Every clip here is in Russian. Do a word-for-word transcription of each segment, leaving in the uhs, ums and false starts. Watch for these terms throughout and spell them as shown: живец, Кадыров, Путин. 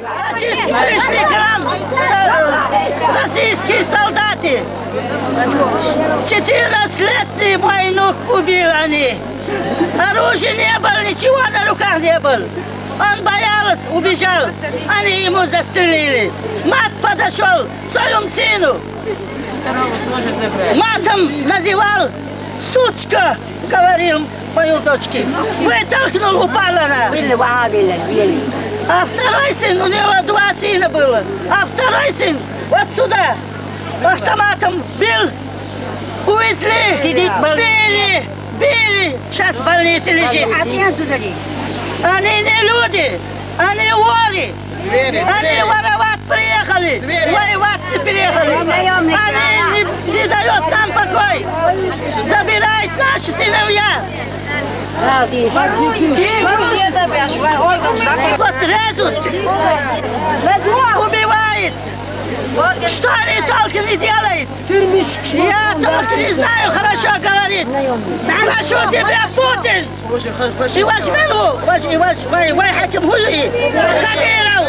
Зачистили к российские солдаты. четырнадцатилетний войну убил они. Оружия не было, ничего на руках не было. Он боялся, убежал. Они ему застрелили. Мат подошел к своему сыну. Матом называл сучка, говорил мою дочке. Вытолкнул, упала она. А второй сын, у него два сына было. А второй сын вот сюда автоматом бил, увезли, били, били. Сейчас в больнице лежит. Они не люди, они воры. Они воровать приехали, воевать не приехали. Они не, не дают нам покой. Забирают наши сыновья. Вот резут, убивают. Что они только не делают? Я только не знаю, хорошо говорит. Прошу тебя, Путин! И ваш милу, и ваш вайхаким хули, Кадыров!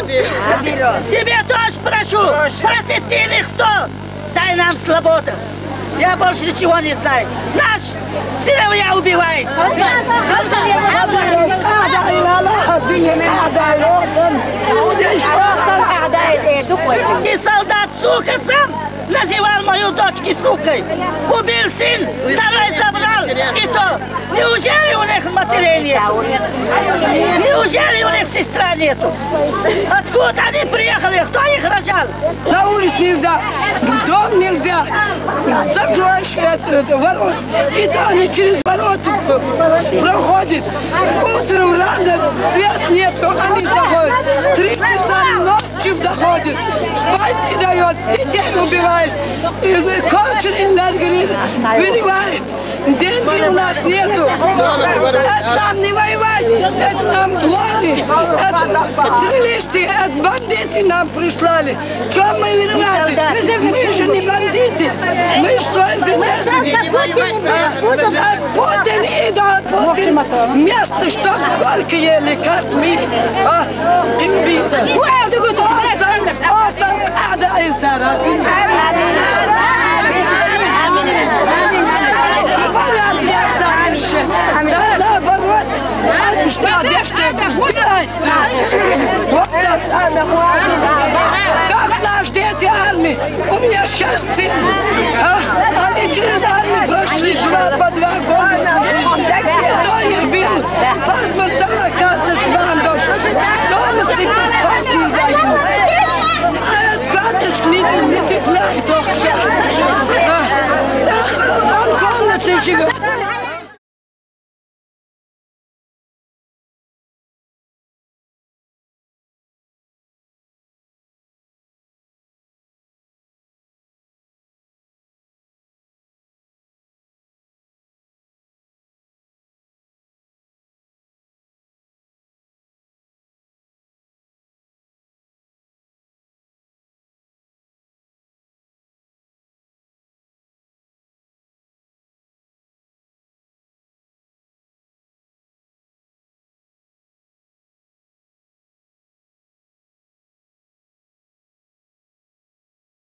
Тебе тоже прошу, просить ты или кто? Дай нам свободу. Я больше ничего не знаю. Наш сыновья убивает. И солдат, сука, сам называл мою дочку сукой. Убил сын, второй забрал, и то. Неужели у них матерей нету? Неужели у них сестра нету? Откуда они приехали? Кто их рожал? На улице нельзя, в дом нельзя. Закрываешь это ворот, и то они через ворота проходят. Утром рано, свет нету, они заходят. Три часа ночью доходят, спать не дает, детей убивают. И конченый энергии вырывает. Деньги у нас нету. Это нам не воевать, это нам войны, это террористы, это бандиты нам прислали. Чем мы виноваты? Мы же не бандиты, мы же свои земляки. А Путин и да, Путин место, что горько ели, как мы. А, ты убийца. Остан, остан, ада и цара. Да, наоборот, что одежда гуляет. Как наш дети армии? У меня сейчас сын. Они через армию прошли два по два года. Кто их бил? Паспорт, карточка, бандоша. Совести поспать не дают. А этот карточка не цепляет. Он в комнате живет.